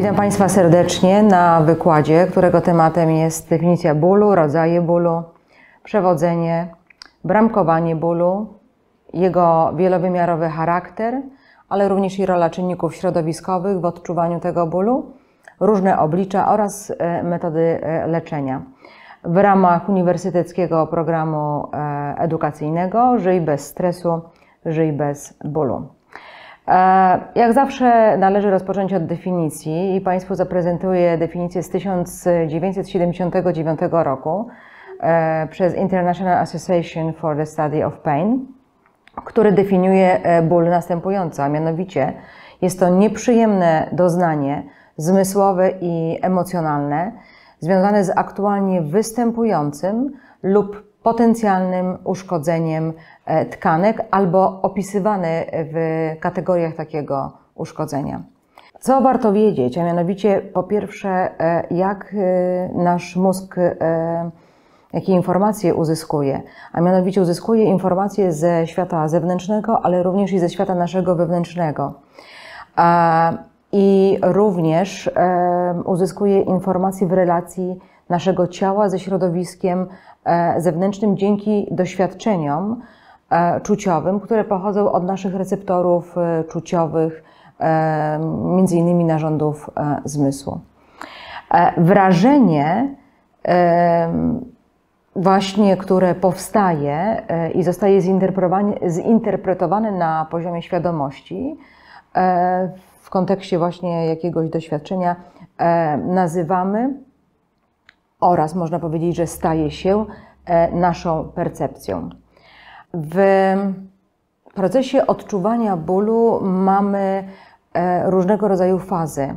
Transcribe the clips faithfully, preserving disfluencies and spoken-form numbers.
Witam Państwa serdecznie na wykładzie, którego tematem jest definicja bólu, rodzaje bólu, przewodzenie, bramkowanie bólu, jego wielowymiarowy charakter, ale również i rola czynników środowiskowych w odczuwaniu tego bólu, różne oblicza oraz metody leczenia. W ramach Uniwersyteckiego Programu Edukacyjnego Żyj Bez Stresu, Żyj Bez Bólu. Jak zawsze należy rozpocząć od definicji i Państwu zaprezentuję definicję z tysiąc dziewięćset siedemdziesiątego dziewiątego roku przez International Association for the Study of Pain, który definiuje ból następująco, a mianowicie jest to nieprzyjemne doznanie zmysłowe i emocjonalne związane z aktualnie występującym lub potencjalnym uszkodzeniem tkanek albo opisywany w kategoriach takiego uszkodzenia. Co warto wiedzieć, a mianowicie po pierwsze, jak nasz mózg, jakie informacje uzyskuje, a mianowicie uzyskuje informacje ze świata zewnętrznego, ale również i ze świata naszego wewnętrznego. I również uzyskuje informacje w relacji naszego ciała ze środowiskiem zewnętrznym dzięki doświadczeniom czuciowym, które pochodzą od naszych receptorów czuciowych, między innymi narządów zmysłu. Wrażenie właśnie, które powstaje i zostaje zinterpretowane na poziomie świadomości w kontekście właśnie jakiegoś doświadczenia nazywamy oraz można powiedzieć, że staje się naszą percepcją. W procesie odczuwania bólu mamy różnego rodzaju fazy.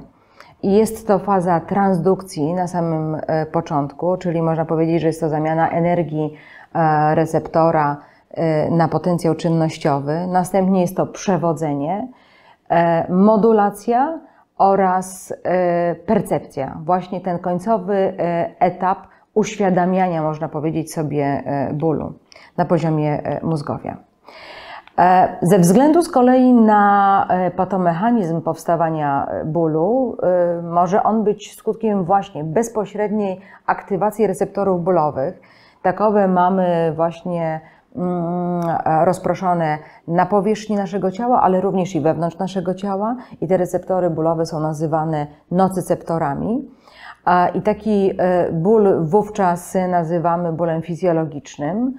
Jest to faza transdukcji na samym początku, czyli można powiedzieć, że jest to zamiana energii receptora na potencjał czynnościowy. Następnie jest to przewodzenie, modulacja oraz percepcja. Właśnie ten końcowy etap uświadamiania, można powiedzieć sobie, bólu na poziomie mózgowia. Ze względu z kolei na patomechanizm powstawania bólu może on być skutkiem właśnie bezpośredniej aktywacji receptorów bólowych. Takowe mamy właśnie rozproszone na powierzchni naszego ciała, ale również i wewnątrz naszego ciała i te receptory bólowe są nazywane nocyceptorami i taki ból wówczas nazywamy bólem fizjologicznym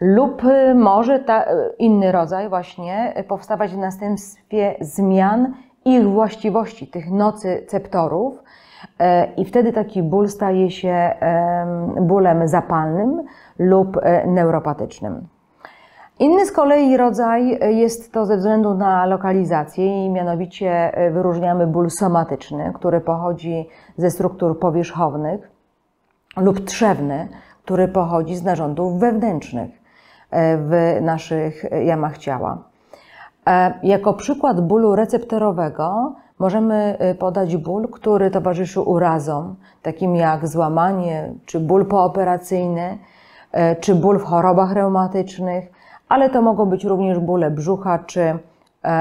lub może ta, inny rodzaj właśnie powstawać w następstwie zmian ich właściwości, tych nocyceptorów i wtedy taki ból staje się bólem zapalnym lub neuropatycznym. Inny z kolei rodzaj jest to ze względu na lokalizację i mianowicie wyróżniamy ból somatyczny, który pochodzi ze struktur powierzchownych lub trzewny, który pochodzi z narządów wewnętrznych w naszych jamach ciała. Jako przykład bólu receptorowego możemy podać ból, który towarzyszy urazom, takim jak złamanie czy ból pooperacyjny, czy ból w chorobach reumatycznych, ale to mogą być również bóle brzucha czy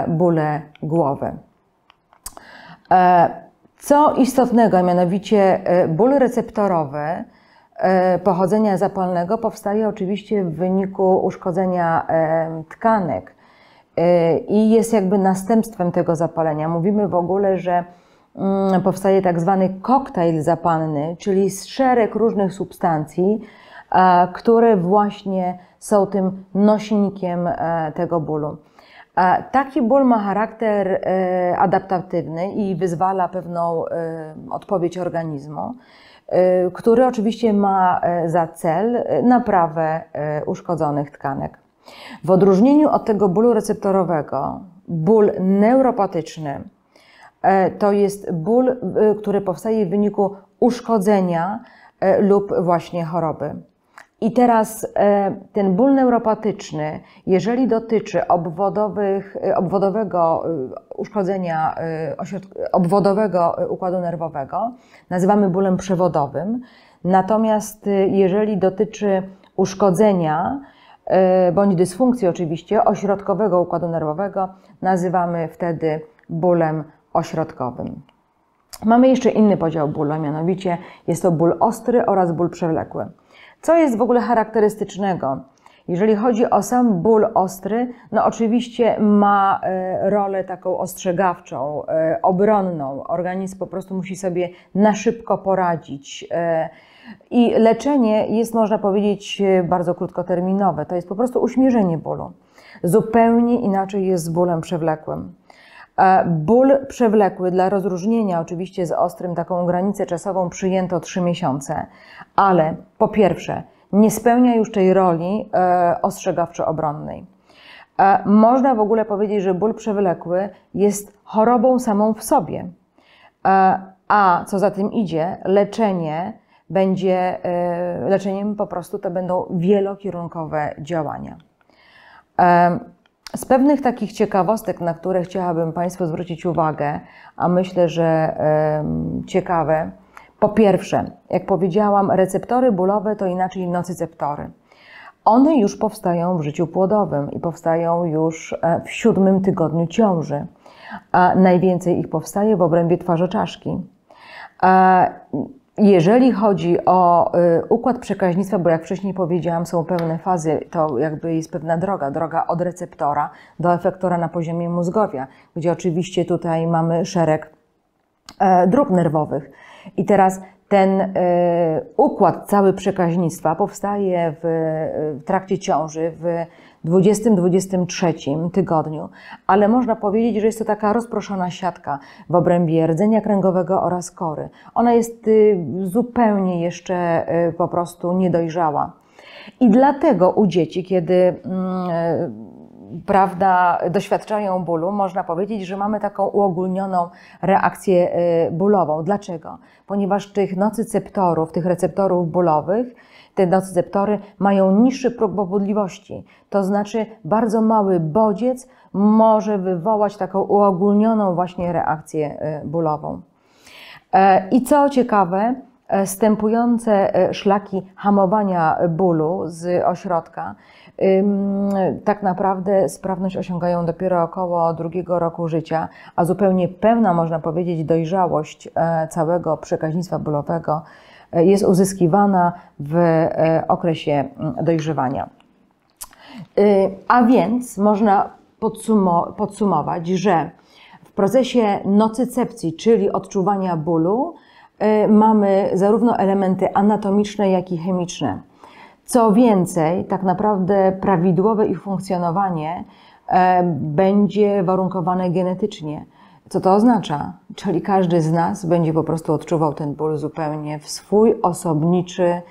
bóle głowy. Co istotnego, mianowicie ból receptorowy pochodzenia zapalnego powstaje oczywiście w wyniku uszkodzenia tkanek i jest jakby następstwem tego zapalenia. Mówimy w ogóle, że powstaje tak zwany koktajl zapalny, czyli szereg różnych substancji, które właśnie są tym nośnikiem tego bólu. Taki ból ma charakter adaptatywny i wyzwala pewną odpowiedź organizmu, który oczywiście ma za cel naprawę uszkodzonych tkanek. W odróżnieniu od tego bólu receptorowego, ból neuropatyczny to jest ból, który powstaje w wyniku uszkodzenia lub właśnie choroby. I teraz ten ból neuropatyczny, jeżeli dotyczy obwodowych, obwodowego uszkodzenia, obwodowego układu nerwowego, nazywamy bólem przewodowym. Natomiast jeżeli dotyczy uszkodzenia bądź dysfunkcji oczywiście ośrodkowego układu nerwowego, nazywamy wtedy bólem ośrodkowym. Mamy jeszcze inny podział bólu, a mianowicie jest to ból ostry oraz ból przewlekły. Co jest w ogóle charakterystycznego? Jeżeli chodzi o sam ból ostry, no oczywiście ma rolę taką ostrzegawczą, obronną. Organizm po prostu musi sobie na szybko poradzić. I leczenie jest, można powiedzieć, bardzo krótkoterminowe. To jest po prostu uśmierzenie bólu. Zupełnie inaczej jest z bólem przewlekłym. Ból przewlekły, dla rozróżnienia oczywiście z ostrym, taką granicę czasową przyjęto trzy miesiące, ale po pierwsze nie spełnia już tej roli ostrzegawczo-obronnej. Można w ogóle powiedzieć, że ból przewlekły jest chorobą samą w sobie, a co za tym idzie, leczenie będzie, leczeniem po prostu to będą wielokierunkowe działania. Z pewnych takich ciekawostek, na które chciałabym Państwu zwrócić uwagę, a myślę, że ciekawe. Po pierwsze, jak powiedziałam, receptory bólowe to inaczej nocyceptory. One już powstają w życiu płodowym i powstają już w siódmym tygodniu ciąży. A najwięcej ich powstaje w obrębie twarzoczaszki. A jeżeli chodzi o układ przekaźnictwa, bo jak wcześniej powiedziałam, są pełne fazy, to jakby jest pewna droga, droga od receptora do efektora na poziomie mózgowia, gdzie oczywiście tutaj mamy szereg dróg nerwowych. I teraz ten układ cały przekaźnictwa powstaje w trakcie ciąży, w dwudziestym do dwudziestego trzeciego tygodniu, ale można powiedzieć, że jest to taka rozproszona siatka w obrębie rdzenia kręgowego oraz kory. Ona jest zupełnie jeszcze po prostu niedojrzała. I dlatego u dzieci, kiedy prawda, doświadczają bólu, można powiedzieć, że mamy taką uogólnioną reakcję bólową. Dlaczego? Ponieważ tych nocyceptorów, tych receptorów bólowych, te nocyceptory mają niższy próg pobudliwości. To znaczy bardzo mały bodziec może wywołać taką uogólnioną właśnie reakcję bólową. I co ciekawe, stępujące szlaki hamowania bólu z ośrodka tak naprawdę sprawność osiągają dopiero około drugiego roku życia, a zupełnie pełna, można powiedzieć, dojrzałość całego przekaźnictwa bólowego jest uzyskiwana w okresie dojrzewania. A więc można podsum- podsumować, że w procesie nocycepcji, czyli odczuwania bólu, mamy zarówno elementy anatomiczne, jak i chemiczne. Co więcej, tak naprawdę prawidłowe ich funkcjonowanie będzie warunkowane genetycznie. Co to oznacza? Czyli każdy z nas będzie po prostu odczuwał ten ból zupełnie w swój osobniczy,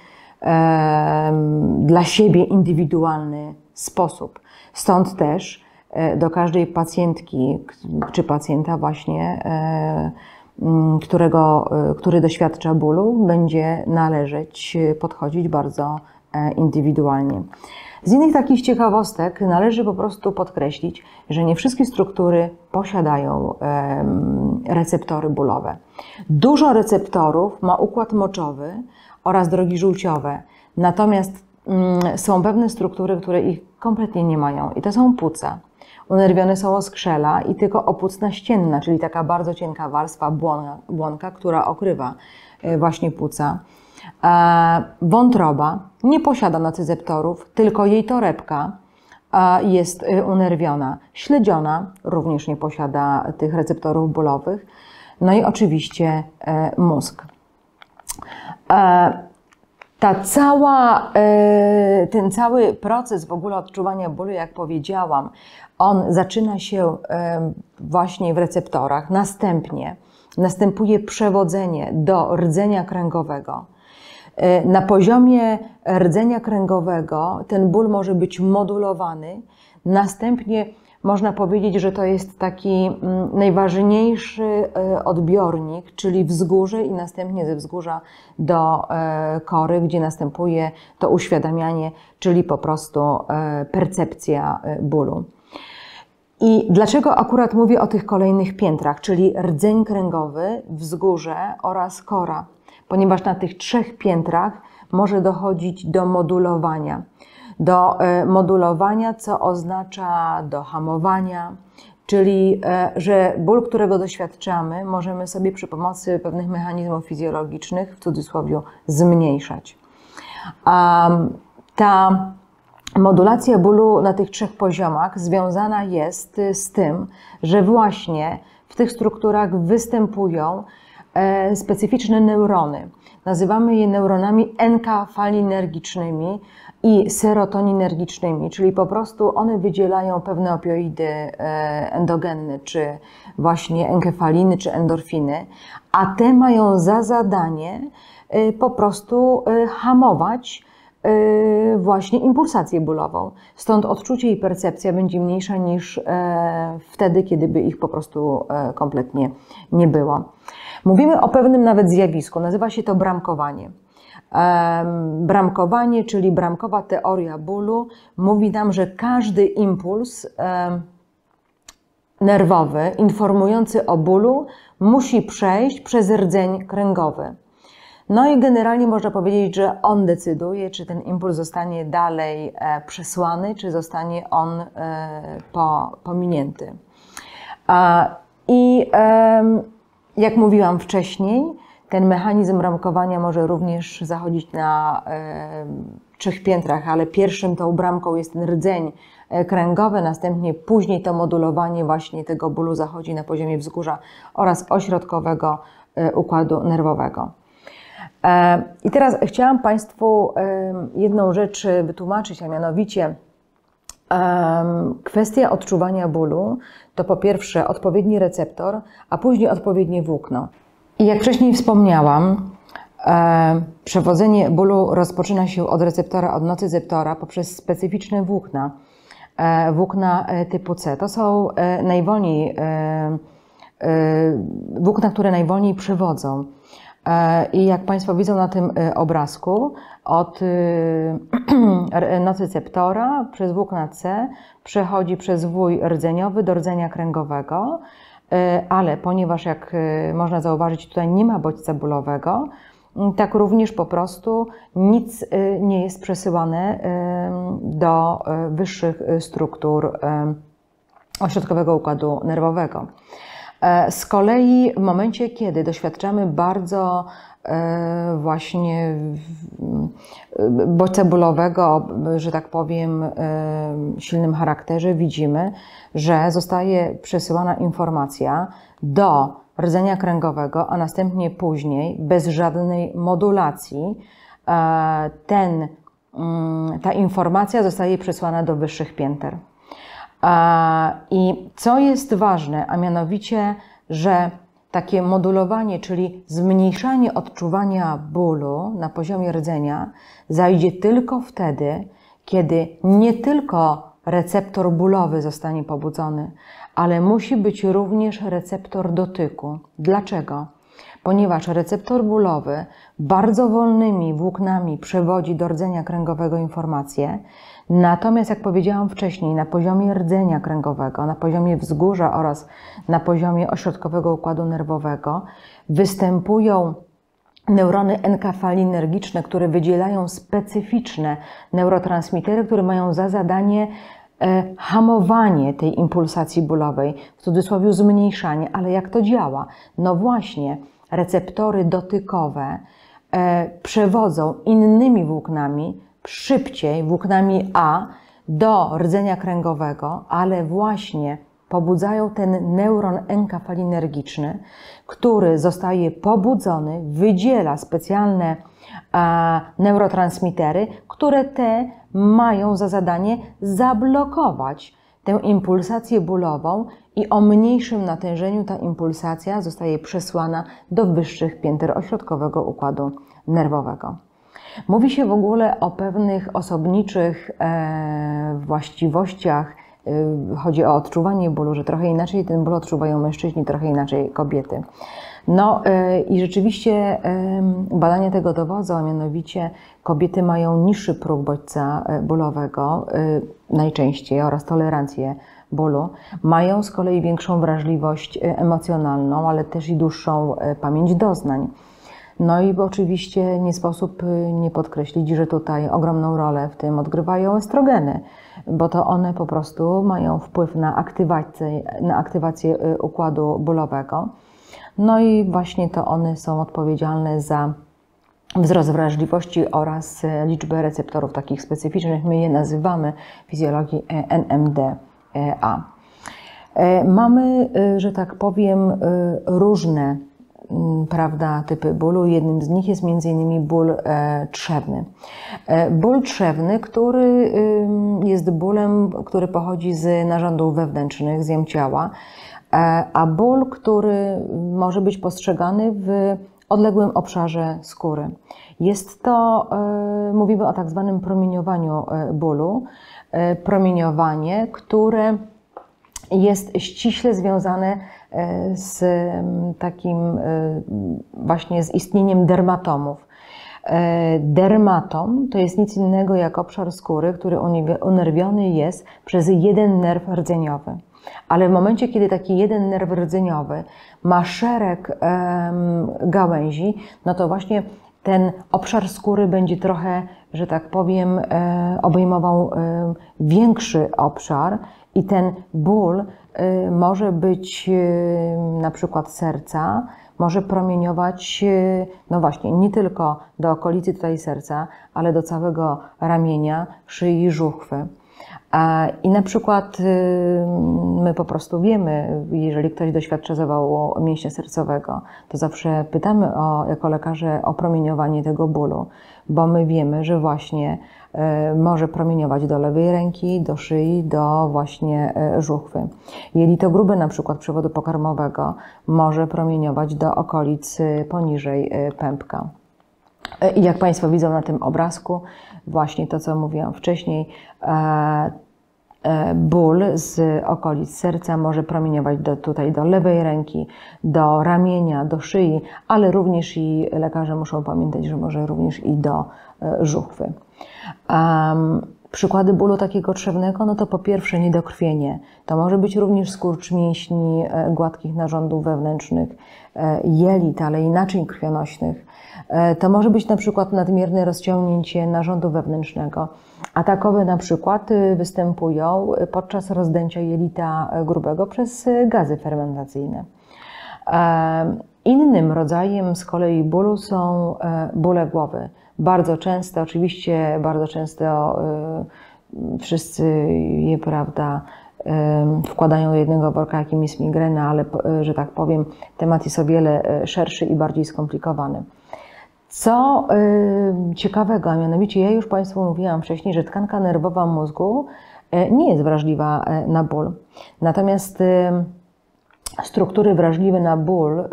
dla siebie indywidualny sposób. Stąd też do każdej pacjentki czy pacjenta właśnie, Którego, który doświadcza bólu, będzie należeć podchodzić bardzo indywidualnie. Z innych takich ciekawostek należy po prostu podkreślić, że nie wszystkie struktury posiadają receptory bólowe. Dużo receptorów ma układ moczowy oraz drogi żółciowe, natomiast są pewne struktury, które ich kompletnie nie mają i to są płuca. Unerwione są oskrzela i tylko opłucna ścienna, czyli taka bardzo cienka warstwa błonka, błonka która okrywa właśnie płuca. Wątroba nie posiada nocyceptorów, tylko jej torebka jest unerwiona. Śledziona również nie posiada tych receptorów bólowych. No i oczywiście mózg. Ta cała, ten cały proces w ogóle odczuwania bólu, jak powiedziałam, on zaczyna się właśnie w receptorach, następnie następuje przewodzenie do rdzenia kręgowego. Na poziomie rdzenia kręgowego ten ból może być modulowany, następnie można powiedzieć, że to jest taki najważniejszy odbiornik, czyli wzgórze i następnie ze wzgórza do kory, gdzie następuje to uświadamianie, czyli po prostu percepcja bólu. I dlaczego akurat mówię o tych kolejnych piętrach, czyli rdzeń kręgowy, wzgórze oraz kora? Ponieważ na tych trzech piętrach może dochodzić do modulowania. do modulowania, co oznacza do hamowania, Czyli, że ból, którego doświadczamy, możemy sobie przy pomocy pewnych mechanizmów fizjologicznych, w cudzysłowie, zmniejszać. Ta modulacja bólu na tych trzech poziomach związana jest z tym, że właśnie w tych strukturach występują specyficzne neurony. Nazywamy je neuronami enkafalinergicznymi i serotoninergicznymi, czyli po prostu one wydzielają pewne opioidy endogenne, czy właśnie enkefaliny, czy endorfiny, a te mają za zadanie po prostu hamować właśnie impulsację bólową. Stąd odczucie i percepcja będzie mniejsza niż wtedy, kiedy by ich po prostu kompletnie nie było. Mówimy o pewnym nawet zjawisku, nazywa się to bramkowanie. Bramkowanie, czyli bramkowa teoria bólu, mówi nam, że każdy impuls nerwowy informujący o bólu musi przejść przez rdzeń kręgowy. No i generalnie można powiedzieć, że on decyduje, czy ten impuls zostanie dalej przesłany, czy zostanie on pominięty. I jak mówiłam wcześniej, ten mechanizm bramkowania może również zachodzić na y, trzech piętrach, ale pierwszym tą bramką jest ten rdzeń kręgowy, następnie później to modulowanie właśnie tego bólu zachodzi na poziomie wzgórza oraz ośrodkowego y, układu nerwowego. Y, I teraz chciałam Państwu y, jedną rzecz wytłumaczyć, a mianowicie y, kwestia odczuwania bólu to po pierwsze odpowiedni receptor, a później odpowiednie włókno. I jak wcześniej wspomniałam, e, przewodzenie bólu rozpoczyna się od receptora, od nocyceptora poprzez specyficzne włókna, e, włókna typu C. To są e, najwolniej, e, e, włókna, które najwolniej przewodzą. E, I jak Państwo widzą na tym obrazku, od e, nocyceptora przez włókna C przechodzi przez zwój rdzeniowy do rdzenia kręgowego. Ale ponieważ, jak można zauważyć, tutaj nie ma bodźca bólowego, tak również po prostu nic nie jest przesyłane do wyższych struktur ośrodkowego układu nerwowego. Z kolei w momencie, kiedy doświadczamy bardzo właśnie bodźca bólowego, że tak powiem, silnym charakterze, widzimy, że zostaje przesyłana informacja do rdzenia kręgowego, a następnie później, bez żadnej modulacji, ten, ta informacja zostaje przesłana do wyższych pięter. I co jest ważne, a mianowicie, że takie modulowanie, czyli zmniejszanie odczuwania bólu na poziomie rdzenia zajdzie tylko wtedy, kiedy nie tylko receptor bólowy zostanie pobudzony, ale musi być również receptor dotyku. Dlaczego? Ponieważ receptor bólowy bardzo wolnymi włóknami przewodzi do rdzenia kręgowego informacje, natomiast jak powiedziałam wcześniej, na poziomie rdzenia kręgowego, na poziomie wzgórza oraz na poziomie ośrodkowego układu nerwowego występują neurony enkafalinergiczne, które wydzielają specyficzne neurotransmitery, które mają za zadanie hamowanie tej impulsacji bólowej, w cudzysłowie zmniejszanie, ale jak to działa? No właśnie, receptory dotykowe przewodzą innymi włóknami, szybciej włóknami A do rdzenia kręgowego, ale właśnie pobudzają ten neuron enkafalinergiczny, który zostaje pobudzony, wydziela specjalne a, neurotransmitery, które te mają za zadanie zablokować tę impulsację bólową i o mniejszym natężeniu ta impulsacja zostaje przesłana do wyższych pięter ośrodkowego układu nerwowego. Mówi się w ogóle o pewnych osobniczych e, właściwościach, e, chodzi o odczuwanie bólu, że trochę inaczej ten ból odczuwają mężczyźni, trochę inaczej kobiety. No e, i rzeczywiście e, badania tego dowodzą, a mianowicie kobiety mają niższy próg bodźca bólowego e, najczęściej oraz tolerancję bólu. Mają z kolei większą wrażliwość emocjonalną, ale też i dłuższą e, pamięć doznań. No i oczywiście nie sposób nie podkreślić, że tutaj ogromną rolę w tym odgrywają estrogeny, bo to one po prostu mają wpływ na aktywację, na aktywację układu bólowego. No i właśnie to one są odpowiedzialne za wzrost wrażliwości oraz liczbę receptorów takich specyficznych. My je nazywamy w fizjologii N M D A. Mamy, że tak powiem, różne, prawda, typy bólu. Jednym z nich jest między innymi ból trzewny. Ból trzewny, który jest bólem, który pochodzi z narządów wewnętrznych, z jem ciała, a ból, który może być postrzegany w odległym obszarze skóry. Jest to, mówimy o tak zwanym promieniowaniu bólu, promieniowanie, które jest ściśle związane z takim właśnie z istnieniem dermatomów. Dermatom to jest nic innego jak obszar skóry, który unerwiony jest przez jeden nerw rdzeniowy. Ale w momencie, kiedy taki jeden nerw rdzeniowy ma szereg gałęzi, no to właśnie ten obszar skóry będzie trochę, że tak powiem, obejmował większy obszar i ten ból może być na przykład serca, może promieniować, no właśnie, nie tylko do okolicy tutaj serca, ale do całego ramienia, szyi, żuchwy. I na przykład my po prostu wiemy, jeżeli ktoś doświadcza zawału mięśnia sercowego, to zawsze pytamy o, jako lekarze o promieniowanie tego bólu, bo my wiemy, że właśnie może promieniować do lewej ręki, do szyi, do właśnie żuchwy. Jelito grube na przykład przewodu pokarmowego może promieniować do okolic poniżej pępka. I jak Państwo widzą na tym obrazku, właśnie to, co mówiłam wcześniej, ból z okolic serca może promieniować do, tutaj do lewej ręki, do ramienia, do szyi, ale również i lekarze muszą pamiętać, że może również i do żuchwy. Um, Przykłady bólu takiego trzewnego, no to po pierwsze niedokrwienie. To może być również skurcz mięśni gładkich narządów wewnętrznych, jelit, ale i naczyń krwionośnych. To może być na przykład nadmierne rozciągnięcie narządu wewnętrznego. Atakowe na przykład występują podczas rozdęcia jelita grubego przez gazy fermentacyjne. Innym rodzajem z kolei bólu są bóle głowy. Bardzo często, oczywiście bardzo często y, wszyscy je, prawda, y, wkładają do jednego worka, jakim jest migrena, ale y, że tak powiem, temat jest o wiele szerszy i bardziej skomplikowany. Co y, ciekawego, a mianowicie ja już Państwu mówiłam wcześniej, że tkanka nerwowa mózgu y, nie jest wrażliwa y, na ból. Natomiast y, struktury wrażliwe na ból y,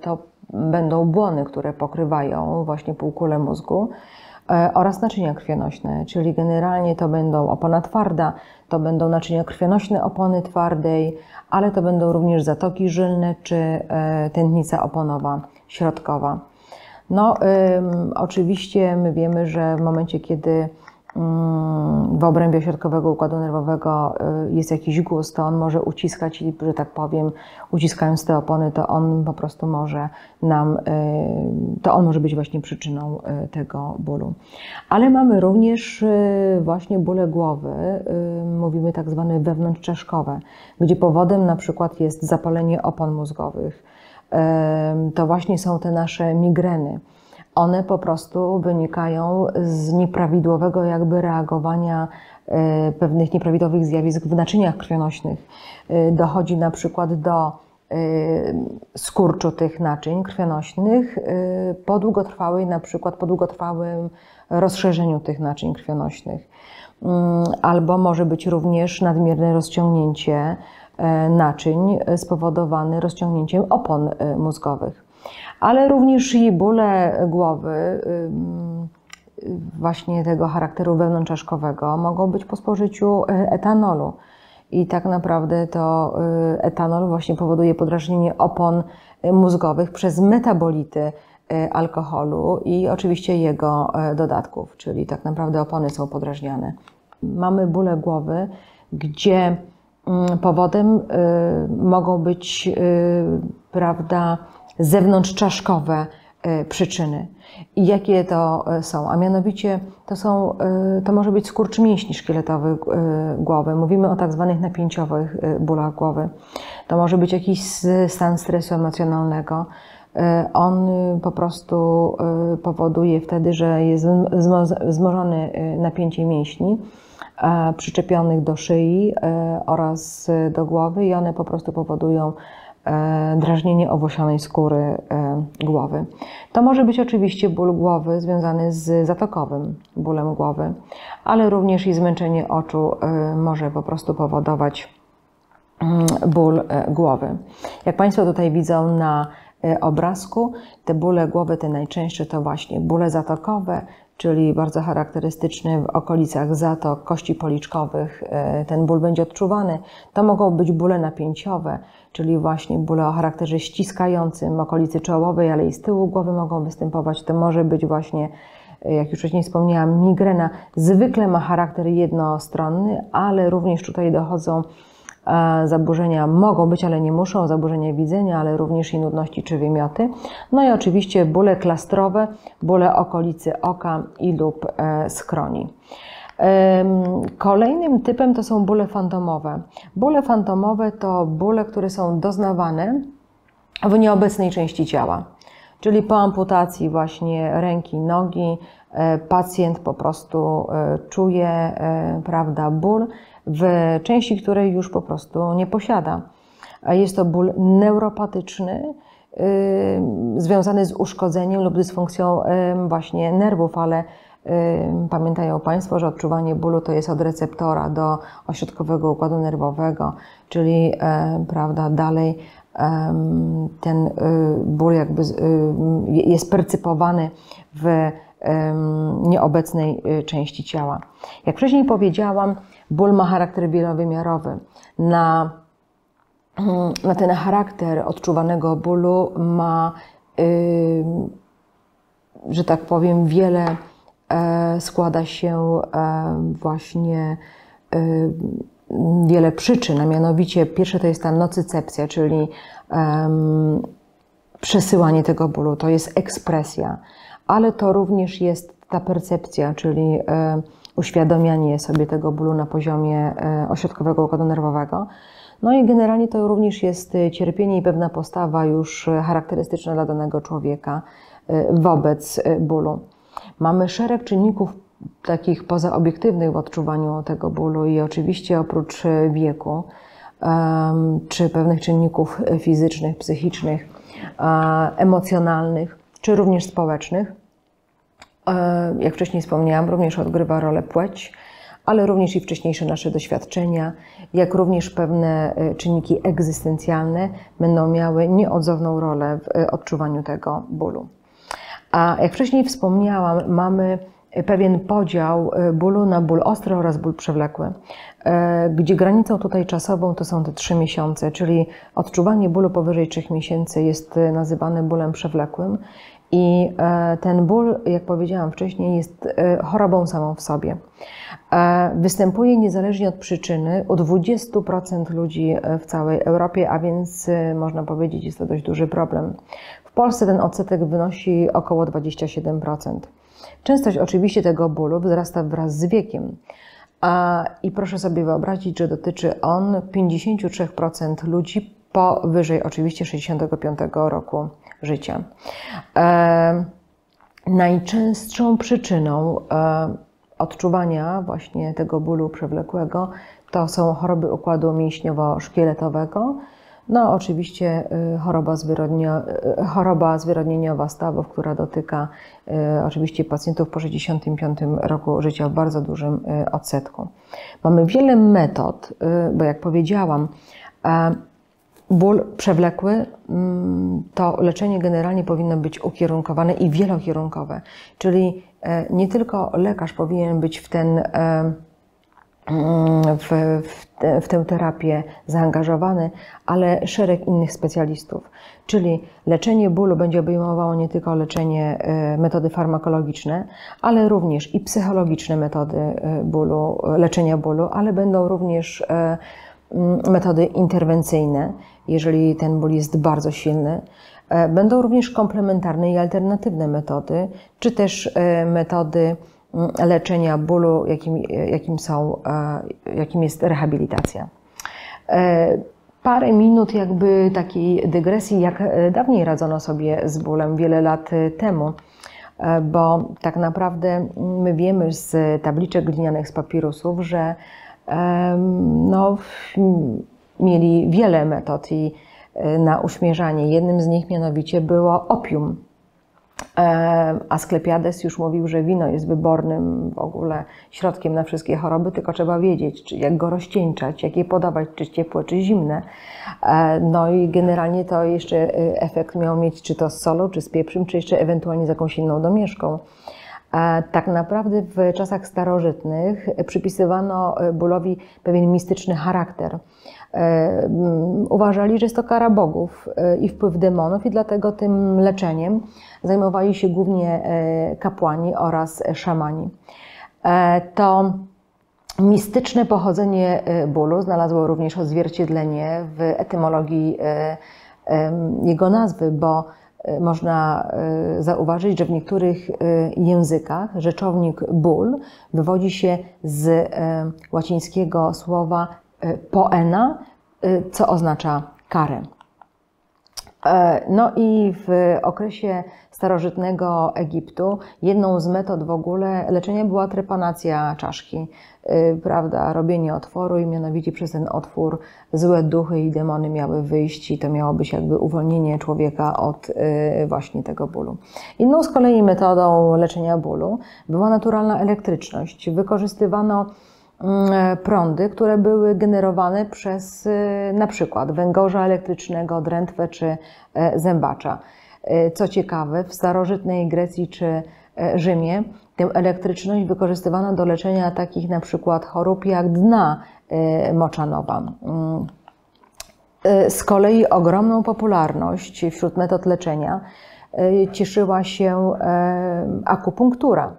to będą błony, które pokrywają właśnie półkulę mózgu oraz naczynia krwionośne, czyli generalnie to będą opona twarda, to będą naczynia krwionośne opony twardej, ale to będą również zatoki żylne czy tętnica oponowa środkowa. No, ym, oczywiście my wiemy, że w momencie, kiedy w obrębie środkowego układu nerwowego jest jakiś guz, to on może uciskać i, że tak powiem, uciskając te opony, to on po prostu może nam, to on może być właśnie przyczyną tego bólu. Ale mamy również właśnie bóle głowy, mówimy tak zwane wewnątrzczaszkowe, gdzie powodem na przykład jest zapalenie opon mózgowych. To właśnie są te nasze migreny. One po prostu wynikają z nieprawidłowego jakby reagowania pewnych nieprawidłowych zjawisk w naczyniach krwionośnych. Dochodzi na przykład do skurczu tych naczyń krwionośnych po długotrwałej, na przykład po długotrwałym rozszerzeniu tych naczyń krwionośnych. Albo może być również nadmierne rozciągnięcie naczyń spowodowane rozciągnięciem opon mózgowych. Ale również i bóle głowy właśnie tego charakteru wewnątrzczaszkowego mogą być po spożyciu etanolu. I tak naprawdę to etanol właśnie powoduje podrażnienie opon mózgowych przez metabolity alkoholu i oczywiście jego dodatków, czyli tak naprawdę opony są podrażniane. Mamy bóle głowy, gdzie powodem mogą być, prawda, zewnątrzczaszkowe przyczyny i jakie to są, a mianowicie to, są, to może być skurcz mięśni szkieletowych głowy, mówimy o tak zwanych napięciowych bólach głowy, to może być jakiś stan stresu emocjonalnego, on po prostu powoduje wtedy, że jest wzmożone napięcie mięśni przyczepionych do szyi oraz do głowy i one po prostu powodują drażnienie owłosionej skóry głowy. To może być oczywiście ból głowy związany z zatokowym bólem głowy, ale również i zmęczenie oczu może po prostu powodować ból głowy. Jak Państwo tutaj widzą na obrazku, te bóle głowy, te najczęstsze to właśnie bóle zatokowe, czyli bardzo charakterystyczny w okolicach zatok, kości policzkowych, ten ból będzie odczuwany. To mogą być bóle napięciowe, czyli właśnie bóle o charakterze ściskającym, okolicy czołowej, ale i z tyłu głowy mogą występować. To może być właśnie, jak już wcześniej wspomniałam, migrena. Zwykle ma charakter jednostronny, ale również tutaj dochodzą zaburzenia, mogą być, ale nie muszą, zaburzenia widzenia, ale również i nudności czy wymioty. No i oczywiście bóle klastrowe, bóle okolicy oka i lub skroni. Kolejnym typem to są bóle fantomowe. Bóle fantomowe to bóle, które są doznawane w nieobecnej części ciała. Czyli po amputacji właśnie ręki, nogi, pacjent po prostu czuje, prawda, ból w części, której już po prostu nie posiada. Jest to ból neuropatyczny, związany z uszkodzeniem lub dysfunkcją właśnie nerwów, ale pamiętają Państwo, że odczuwanie bólu to jest od receptora do ośrodkowego układu nerwowego, czyli prawda, dalej ten ból jakby jest percepowany w nieobecnej części ciała. Jak wcześniej powiedziałam, ból ma charakter wielowymiarowy. Na, na ten charakter odczuwanego bólu ma, że tak powiem, wiele składa się właśnie wiele przyczyn, a mianowicie pierwsze to jest ta nocycepcja, czyli przesyłanie tego bólu, to jest ekspresja, ale to również jest ta percepcja, czyli uświadamianie sobie tego bólu na poziomie ośrodkowego układu nerwowego. No i generalnie to również jest cierpienie i pewna postawa już charakterystyczna dla danego człowieka wobec bólu. Mamy szereg czynników takich pozaobiektywnych w odczuwaniu tego bólu i oczywiście oprócz wieku czy pewnych czynników fizycznych, psychicznych, emocjonalnych czy również społecznych, jak wcześniej wspomniałam, również odgrywa rolę płeć, ale również i wcześniejsze nasze doświadczenia, jak również pewne czynniki egzystencjalne będą miały nieodzowną rolę w odczuwaniu tego bólu. A jak wcześniej wspomniałam, mamy pewien podział bólu na ból ostry oraz ból przewlekły, gdzie granicą tutaj czasową to są te trzy miesiące, czyli odczuwanie bólu powyżej trzech miesięcy jest nazywane bólem przewlekłym i ten ból, jak powiedziałam wcześniej, jest chorobą samą w sobie. Występuje niezależnie od przyczyny u dwudziestu procent ludzi w całej Europie, a więc można powiedzieć, jest to dość duży problem. W Polsce ten odsetek wynosi około dwadzieścia siedem procent. Częstość oczywiście tego bólu wzrasta wraz z wiekiem. A, I proszę sobie wyobrazić, że dotyczy on pięćdziesięciu trzech procent ludzi powyżej oczywiście sześćdziesiątego piątego roku życia. E, najczęstszą przyczyną e, odczuwania właśnie tego bólu przewlekłego to są choroby układu mięśniowo-szkieletowego, no oczywiście choroba, zwyrodnia, choroba zwyrodnieniowa stawów, która dotyka oczywiście pacjentów po sześćdziesiątym piątym roku życia w bardzo dużym odsetku. Mamy wiele metod, bo jak powiedziałam, ból przewlekły to leczenie generalnie powinno być ukierunkowane i wielokierunkowe, czyli nie tylko lekarz powinien być w ten W, w, te, w tę terapię zaangażowany, ale szereg innych specjalistów. Czyli leczenie bólu będzie obejmowało nie tylko leczenie metody farmakologiczne, ale również i psychologiczne metody bólu, leczenia bólu, ale będą również metody interwencyjne, jeżeli ten ból jest bardzo silny. Będą również komplementarne i alternatywne metody, czy też metody leczenia bólu, jakim, jakim, są, jakim jest rehabilitacja. Parę minut jakby takiej dygresji, jak dawniej radzono sobie z bólem wiele lat temu, bo tak naprawdę my wiemy z tabliczek glinianych, z papirusów, że no, mieli wiele metod i na uśmierzanie. Jednym z nich mianowicie było opium. A Sklepiades już mówił, że wino jest wybornym w ogóle środkiem na wszystkie choroby, tylko trzeba wiedzieć, czy jak go rozcieńczać, jak je podawać, czy ciepłe, czy zimne. No i generalnie to jeszcze efekt miał mieć czy to z solą, czy z pieprzem, czy jeszcze ewentualnie z jakąś inną domieszką. Tak naprawdę w czasach starożytnych przypisywano bólowi pewien mistyczny charakter. Uważali, że jest to kara bogów i wpływ demonów i dlatego tym leczeniem zajmowali się głównie kapłani oraz szamani. To mistyczne pochodzenie bólu znalazło również odzwierciedlenie w etymologii jego nazwy, bo można zauważyć, że w niektórych językach rzeczownik ból wywodzi się z łacińskiego słowa poena, co oznacza karę. No i w okresie starożytnego Egiptu jedną z metod w ogóle leczenia była trepanacja czaszki, prawda, robienie otworu i mianowicie przez ten otwór złe duchy i demony miały wyjść i to miało być jakby uwolnienie człowieka od właśnie tego bólu. Inną z kolei metodą leczenia bólu była naturalna elektryczność. Wykorzystywano prądy, które były generowane przez na przykład węgorza elektrycznego, drętwę czy zębacza. Co ciekawe, w starożytnej Grecji czy Rzymie tę elektryczność wykorzystywano do leczenia takich na przykład chorób jak dna moczanowa. Z kolei ogromną popularność wśród metod leczenia cieszyła się akupunktura.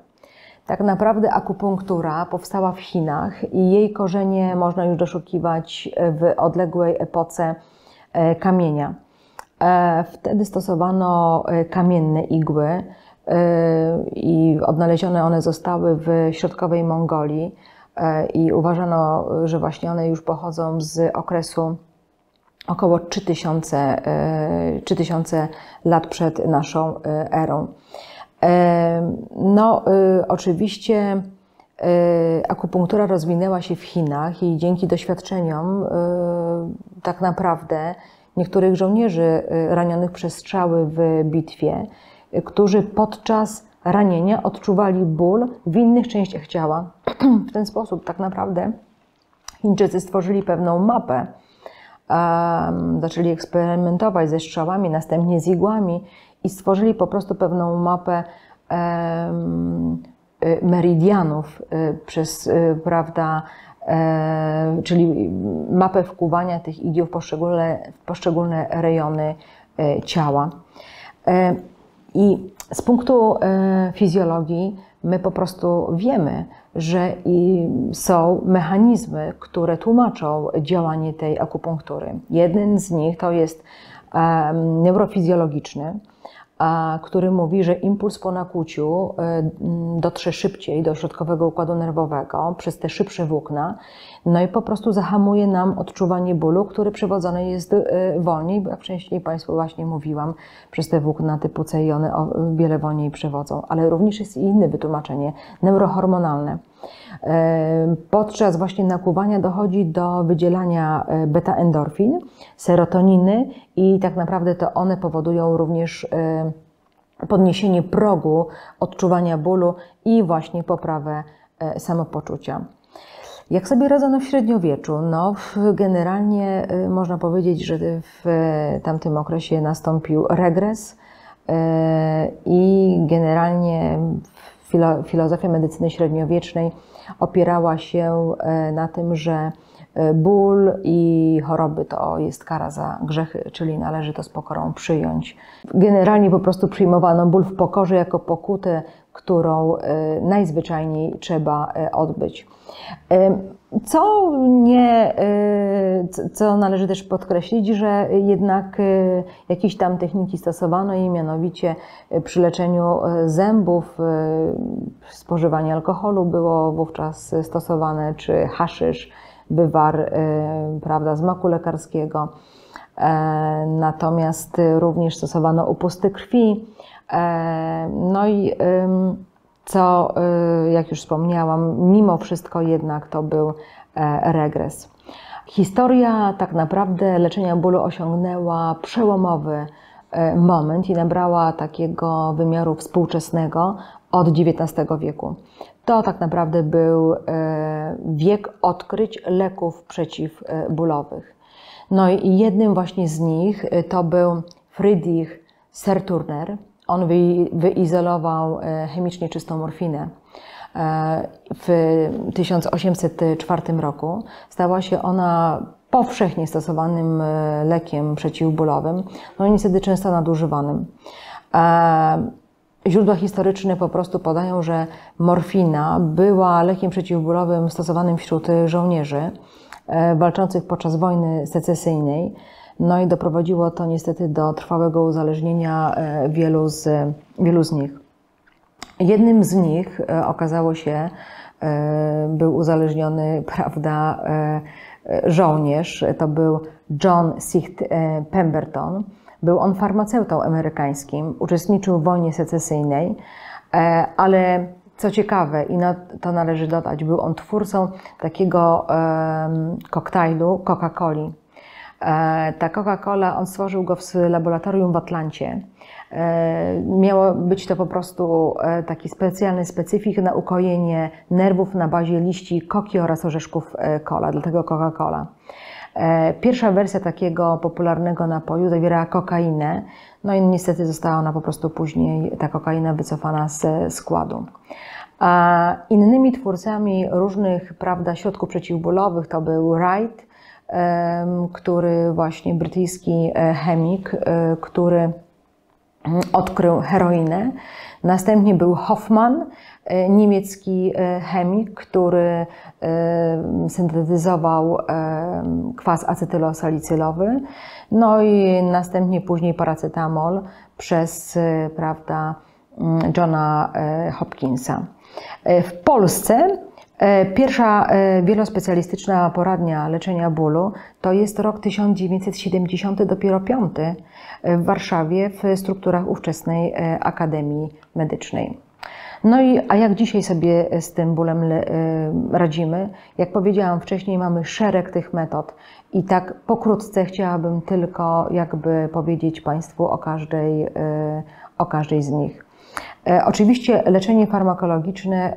Tak naprawdę akupunktura powstała w Chinach i jej korzenie można już doszukiwać w odległej epoce kamienia. Wtedy stosowano kamienne igły i odnalezione one zostały w środkowej Mongolii i uważano, że właśnie one już pochodzą z okresu około trzy tysiące lat przed naszą erą. No, oczywiście akupunktura rozwinęła się w Chinach i dzięki doświadczeniom tak naprawdę niektórych żołnierzy ranionych przez strzały w bitwie, którzy podczas ranienia odczuwali ból w innych częściach ciała. W ten sposób tak naprawdę Chińczycy stworzyli pewną mapę. Zaczęli eksperymentować ze strzałami, następnie z igłami i stworzyli po prostu pewną mapę meridianów, przez, prawda, czyli mapę wkuwania tych igieł w poszczególne, w poszczególne rejony ciała. I z punktu fizjologii my po prostu wiemy, że są mechanizmy, które tłumaczą działanie tej akupunktury. Jeden z nich to jest neurofizjologiczny, który mówi, że impuls po nakłuciu dotrze szybciej do środkowego układu nerwowego przez te szybsze włókna, no i po prostu zahamuje nam odczuwanie bólu, który przewodzony jest wolniej, bo jak wcześniej Państwu właśnie mówiłam, przez te włókna typu C i one wiele wolniej przewodzą, ale również jest i inne wytłumaczenie, neurohormonalne. Podczas właśnie nakłuwania dochodzi do wydzielania beta-endorfin, serotoniny i tak naprawdę to one powodują również podniesienie progu odczuwania bólu i właśnie poprawę samopoczucia. Jak sobie radzono w średniowieczu? No, generalnie można powiedzieć, że w tamtym okresie nastąpił regres i generalnie filozofia medycyny średniowiecznej opierała się na tym, że ból i choroby to jest kara za grzechy, czyli należy to z pokorą przyjąć. Generalnie po prostu przyjmowano ból w pokorze jako pokutę, którą najzwyczajniej trzeba odbyć. Co, nie, co należy też podkreślić, że jednak jakieś tam techniki stosowano i mianowicie przy leczeniu zębów spożywanie alkoholu było wówczas stosowane, czy haszysz, bywar, prawda, z maku lekarskiego. Natomiast również stosowano upusty krwi. No i co, jak już wspomniałam, mimo wszystko jednak to był regres. Historia tak naprawdę leczenia bólu osiągnęła przełomowy moment i nabrała takiego wymiaru współczesnego od dziewiętnastego wieku. To tak naprawdę był wiek odkryć leków przeciwbólowych. No i jednym właśnie z nich to był Friedrich Sertürner. On wyizolował chemicznie czystą morfinę. W tysiąc osiemset czwartym roku stała się ona powszechnie stosowanym lekiem przeciwbólowym, no i niestety często nadużywanym. Źródła historyczne po prostu podają, że morfina była lekiem przeciwbólowym stosowanym wśród żołnierzy walczących podczas wojny secesyjnej. No i doprowadziło to niestety do trwałego uzależnienia wielu z, wielu z nich. Jednym z nich okazało się, był uzależniony, prawda, żołnierz, to był John Pemberton. Był on farmaceutą amerykańskim, uczestniczył w wojnie secesyjnej, ale co ciekawe, i to należy dodać, był on twórcą takiego koktajlu Coca-Coli. Ta Coca-Cola, on stworzył go w laboratorium w Atlancie. Miało być to po prostu taki specjalny specyfik na ukojenie nerwów na bazie liści koki oraz orzeszków cola, dlatego Coca-Cola. Pierwsza wersja takiego popularnego napoju zawierała kokainę, no i niestety została ona po prostu później, ta kokaina, wycofana ze składu. A innymi twórcami różnych, prawda, środków przeciwbólowych to był Wright, który właśnie brytyjski chemik, który odkrył heroinę. Następnie był Hoffmann, niemiecki chemik, który syntetyzował kwas acetylosalicylowy. No i następnie później paracetamol przez, prawda, Johna Hopkinsa. W Polsce pierwsza wielospecjalistyczna poradnia leczenia bólu to jest rok tysiąc dziewięćset siedemdziesiąty, dopiero piąty, w Warszawie w strukturach ówczesnej Akademii Medycznej. No i a jak dzisiaj sobie z tym bólem radzimy? Jak powiedziałam wcześniej, mamy szereg tych metod i tak pokrótce chciałabym tylko jakby powiedzieć Państwu o każdej, o każdej z nich. Oczywiście leczenie farmakologiczne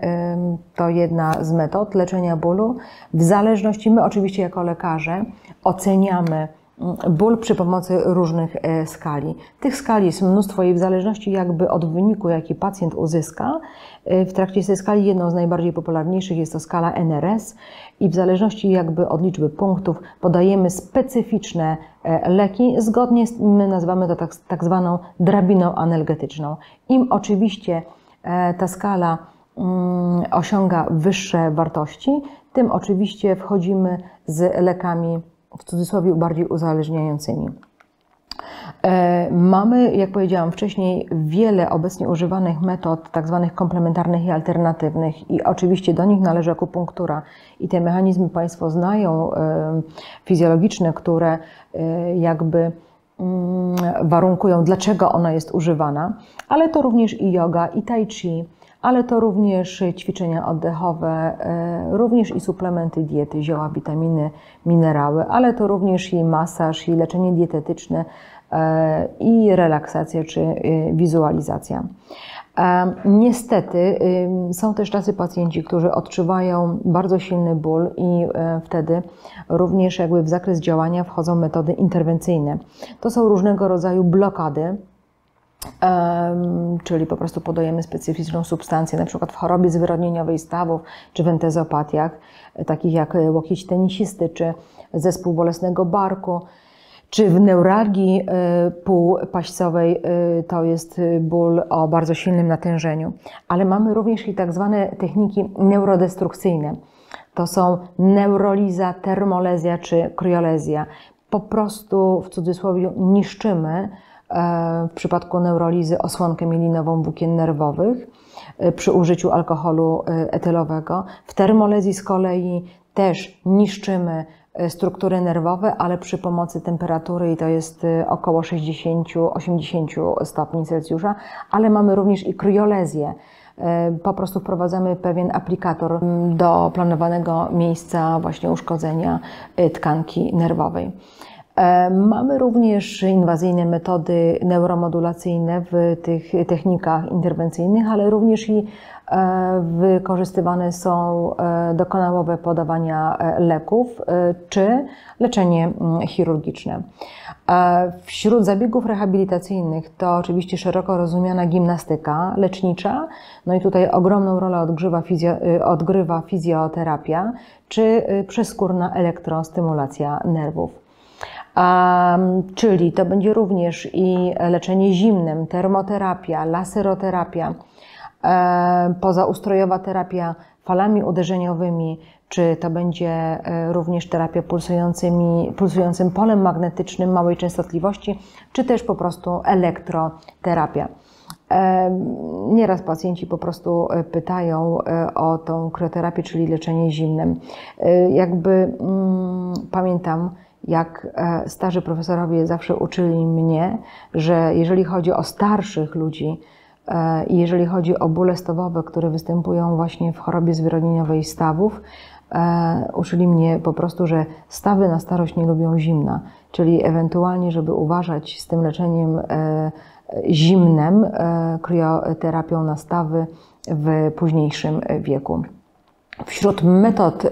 to jedna z metod leczenia bólu. W zależności, my oczywiście jako lekarze oceniamy ból przy pomocy różnych skali. Tych skali jest mnóstwo i w zależności jakby od wyniku, jaki pacjent uzyska, w trakcie tej skali jedną z najbardziej popularniejszych jest to skala N R S i w zależności jakby od liczby punktów podajemy specyficzne leki, zgodnie z, my nazywamy to tak, tak zwaną drabiną analgetyczną. Im oczywiście ta skala mm, osiąga wyższe wartości, tym oczywiście wchodzimy z lekami w cudzysłowie bardziej uzależniającymi. Mamy, jak powiedziałam wcześniej, wiele obecnie używanych metod tak zwanych komplementarnych i alternatywnych i oczywiście do nich należy akupunktura i te mechanizmy Państwo znają, fizjologiczne, które jakby warunkują, dlaczego ona jest używana, ale to również i joga, i tai chi, ale to również ćwiczenia oddechowe, również i suplementy diety, zioła, witaminy, minerały, ale to również i masaż, i leczenie dietetyczne, i relaksacja, czy wizualizacja. Niestety są też tacy pacjenci, którzy odczuwają bardzo silny ból i wtedy również jakby w zakres działania wchodzą metody interwencyjne. To są różnego rodzaju blokady, czyli po prostu podajemy specyficzną substancję, na przykład w chorobie zwyrodnieniowej stawów, czy w entezopatiach, takich jak łokieć tenisisty, czy zespół bolesnego barku, Czy w neuralgii półpaźcowej to jest ból o bardzo silnym natężeniu, ale mamy również i tak zwane techniki neurodestrukcyjne. To są neuroliza, termolezja czy kryolezja. Po prostu w cudzysłowie niszczymy w przypadku neurolizy osłonkę mielinową włókien nerwowych przy użyciu alkoholu etylowego. W termolezji z kolei też niszczymy struktury nerwowe, ale przy pomocy temperatury i to jest około sześćdziesiąt do osiemdziesięciu stopni Celsjusza, ale mamy również i kryolezję. Po prostu wprowadzamy pewien aplikator do planowanego miejsca właśnie uszkodzenia tkanki nerwowej. Mamy również inwazyjne metody neuromodulacyjne w tych technikach interwencyjnych, ale również i wykorzystywane są dokonałowe podawania leków czy leczenie chirurgiczne. Wśród zabiegów rehabilitacyjnych to oczywiście szeroko rozumiana gimnastyka lecznicza, no i tutaj ogromną rolę odgrywa, fizjo, odgrywa fizjoterapia czy przeskórna elektrostymulacja nerwów. A, czyli to będzie również i leczenie zimnym, termoterapia, laseroterapia, e, pozaustrojowa terapia falami uderzeniowymi, czy to będzie również terapia pulsującymi, pulsującym polem magnetycznym małej częstotliwości, czy też po prostu elektroterapia. E, nieraz pacjenci po prostu pytają o tą kryoterapię, czyli leczenie zimnym. E, jakby mm, pamiętam, jak starzy profesorowie zawsze uczyli mnie, że jeżeli chodzi o starszych ludzi i jeżeli chodzi o bóle stawowe, które występują właśnie w chorobie zwyrodnieniowej stawów, uczyli mnie po prostu, że stawy na starość nie lubią zimna, czyli ewentualnie, żeby uważać z tym leczeniem zimnem, kryoterapią na stawy w późniejszym wieku. Wśród metod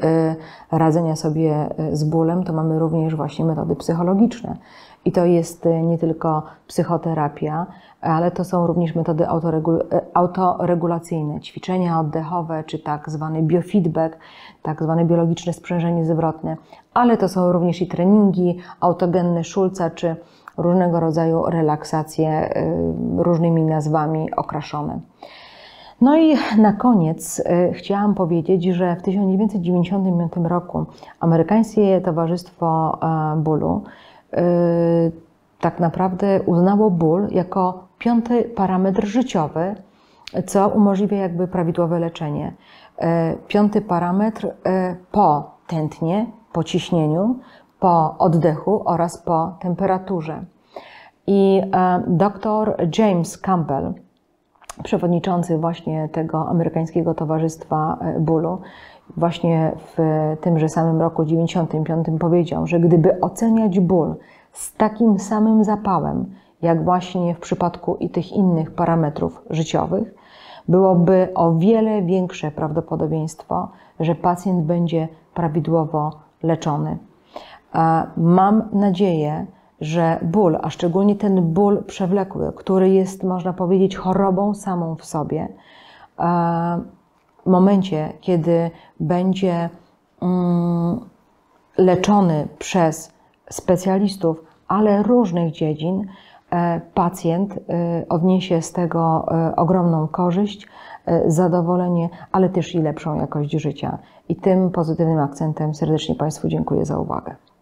radzenia sobie z bólem to mamy również właśnie metody psychologiczne. I to jest nie tylko psychoterapia, ale to są również metody autoregulacyjne, ćwiczenia oddechowe, czy tak zwany biofeedback, tak zwane biologiczne sprzężenie zwrotne, ale to są również i treningi autogenne Schulza, czy różnego rodzaju relaksacje różnymi nazwami okraszone. No i na koniec chciałam powiedzieć, że w tysiąc dziewięćset dziewięćdziesiątym piątym roku Amerykańskie Towarzystwo Bólu tak naprawdę uznało ból jako piąty parametr życiowy, co umożliwia jakby prawidłowe leczenie. Piąty parametr po tętnie, po ciśnieniu, po oddechu oraz po temperaturze. I doktor James Campbell, przewodniczący właśnie tego Amerykańskiego Towarzystwa Bólu, właśnie w tymże samym roku tysiąc dziewięćset dziewięćdziesiątym piątym powiedział, że gdyby oceniać ból z takim samym zapałem, jak właśnie w przypadku i tych innych parametrów życiowych, byłoby o wiele większe prawdopodobieństwo, że pacjent będzie prawidłowo leczony. Mam nadzieję, że ból, a szczególnie ten ból przewlekły, który jest, można powiedzieć, chorobą samą w sobie, w momencie, kiedy będzie leczony przez specjalistów, ale różnych dziedzin, pacjent odniesie z tego ogromną korzyść, zadowolenie, ale też i lepszą jakość życia. I tym pozytywnym akcentem serdecznie Państwu dziękuję za uwagę.